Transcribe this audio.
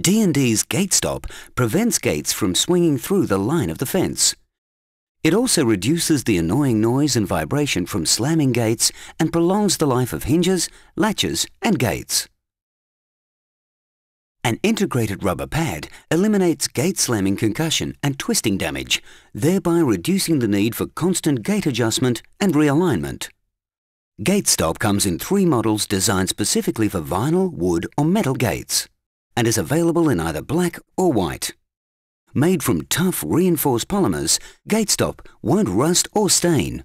D&D's GateStop prevents gates from swinging through the line of the fence. It also reduces the annoying noise and vibration from slamming gates and prolongs the life of hinges, latches and gates. An integrated rubber pad eliminates gate slamming concussion and twisting damage, thereby reducing the need for constant gate adjustment and realignment. GateStop comes in 3 models designed specifically for vinyl, wood or metal gates, and is available in either black or white. Made from tough reinforced polymers, GateStop won't rust or stain.